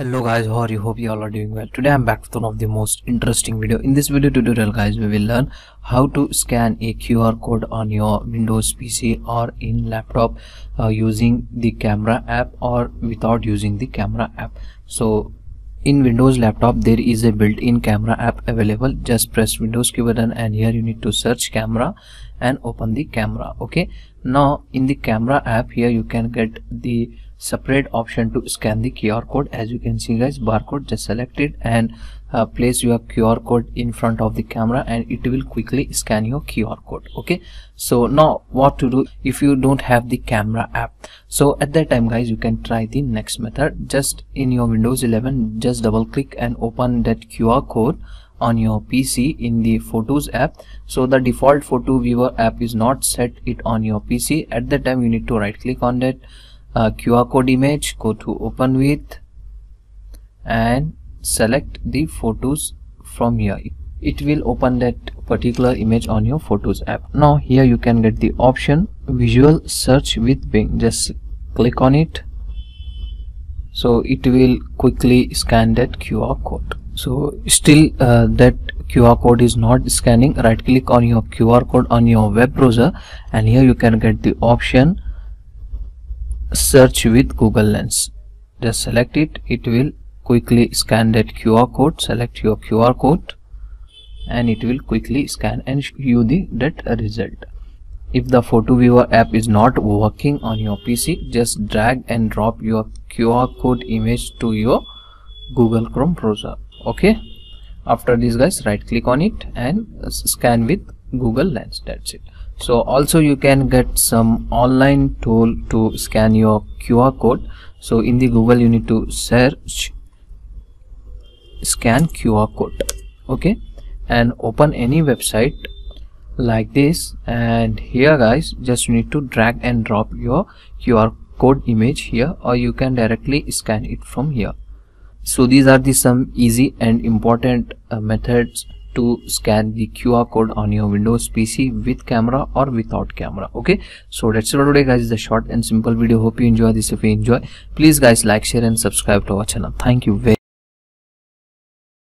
Hello guys, how are you? Hope you all are doing well. Today I'm back with one of the most interesting video. In this video tutorial guys, we will learn how to scan a QR code on your Windows PC or in laptop using the camera app or without using the camera app. So in Windows laptop there is a built-in camera app available. Just press Windows key button and here you need to search camera and open the camera. Okay, now in the camera app here you can get the separate option to scan the QR code. As you can see guys, barcode, just select it and place your QR code in front of the camera and it will quickly scan your QR code. Okay, so now what to do if you don't have the camera app? So at that time guys, you can try the next method. Just in your Windows 11, just double click and open that QR code on your PC in the Photos app. So the default photo viewer app is not set it on your PC. At that time you need to right click on that QR code image, go to open with and select the photos from here. It will open that particular image on your Photos app. Now here you can get the option visual search with Bing. Just click on it, so it will quickly scan that QR code. So still that QR code is not scanning. Right click on your QR code on your web browser and here you can get the option search with Google Lens. Just select it, it will quickly scan that QR code. Select your QR code and it will quickly scan and show you that result. If the photo viewer app is not working on your PC, just drag and drop your QR code image to your Google Chrome browser. Okay, after this guys, right click on it and scan with Google Lens. That's it. So also you can get some online tool to scan your QR code. So in the Google you need to search scan QR code. Okay, and open any website like this and here guys, just you need to drag and drop your QR code image here or you can directly scan it from here. So these are the some easy and important methods to scan the QR code on your Windows PC with camera or without camera. Okay, so that's it for today guys. It's a short and simple video. Hope you enjoy this. If you enjoy, please guys like, share and subscribe to our channel. Thank you very